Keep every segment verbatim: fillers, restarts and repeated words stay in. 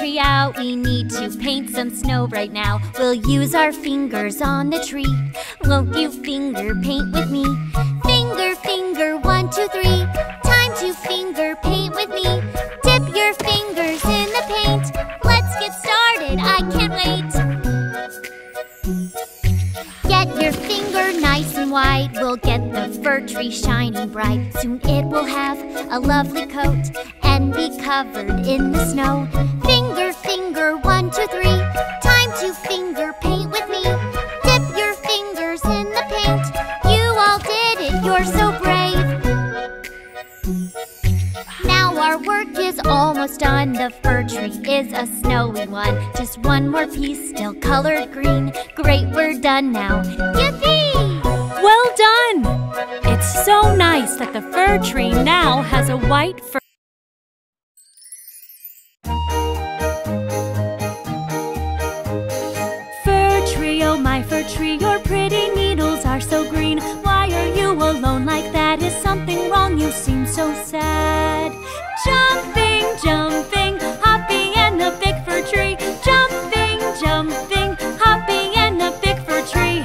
Tree out, we need to paint some snow right now. We'll use our fingers on the tree. Won't you finger paint with me? Finger, finger, one, two, three. Time to finger paint with me. Dip your fingers in the paint. Let's get started, I can't wait. Get your finger nice and wide. We'll get the fir tree shining bright. Soon it will have a lovely coat and be covered in the snow. Finger, finger, one, two, three. Time to finger paint with me. Dip your fingers in the paint. You all did it, you're so brave. Now our work is almost done. The fir tree is a snowy one. Just one more piece, still colored green. Great, we're done now. Yippee! Well done! It's so nice that the fir tree now has a white fir. Tree, your pretty needles are so green. Why are you alone like that? Is something wrong? You seem so sad. Jumping, jumping, hopping in the big fir tree. Jumping, jumping, hopping in the big fir tree.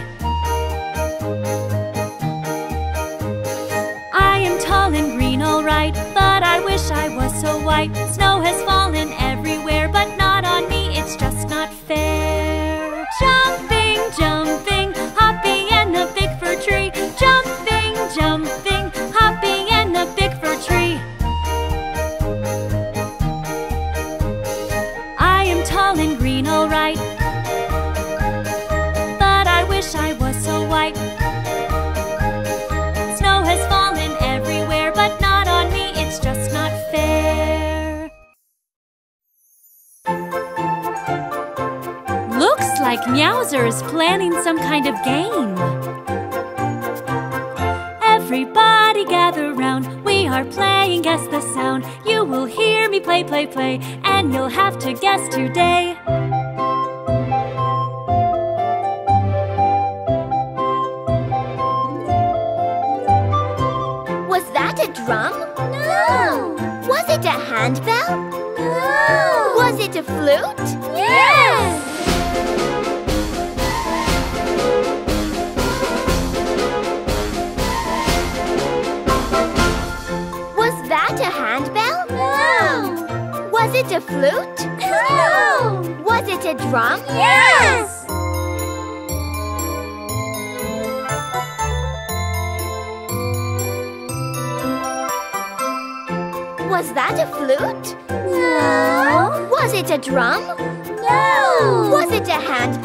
I am tall and green, all right, but I wish I was so white. Snow has fallen everywhere, but not on me. It's just not fair. Jumping, jumping, hopping in the big fir tree. Jumping, jumping, hopping in the big fir tree. I am tall and green, all right, but I wish I was so white. Snow has fallen everywhere, but not on me. It's just not fair. Looks like Meowser is planning some kind of game. Everybody gather round, we are playing Guess the Sound. You will hear me play, play, play, and you'll have to guess today. Was that a drum? No! Was it a handbell? No! Was it a flute? Yes! Was it a flute? No! Was it a drum? Yes! Was that a flute? No! Was it a drum? No! Was it a handbell?